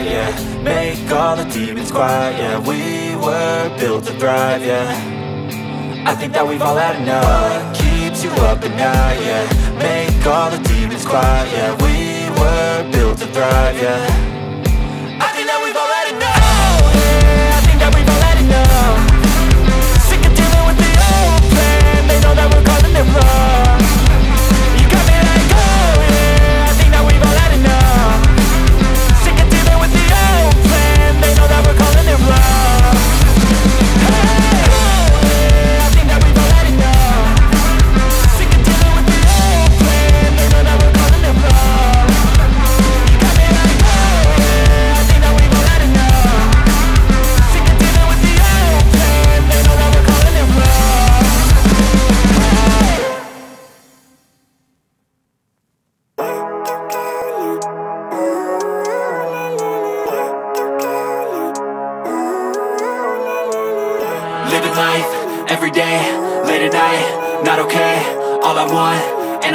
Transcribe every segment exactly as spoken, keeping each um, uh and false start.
Yeah, make all the demons quiet. Yeah, we were built to thrive. Yeah, I think that we've all had enough. What keeps you up at night? Yeah, make all the demons quiet. Yeah, we were built to thrive. Yeah. Living life, every day, late at night, not okay. All I want, and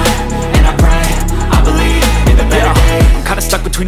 and I pray, I believe in the better days. I'm kinda stuck between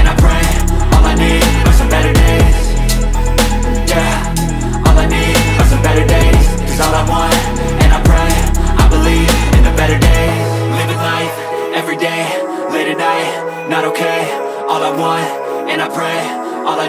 and I pray, all I need are some better days. Yeah, all I need are some better days. Cause all I want, and I pray, I believe in the better days. Living life, every day, late at night, not okay. All I want, and I pray, all I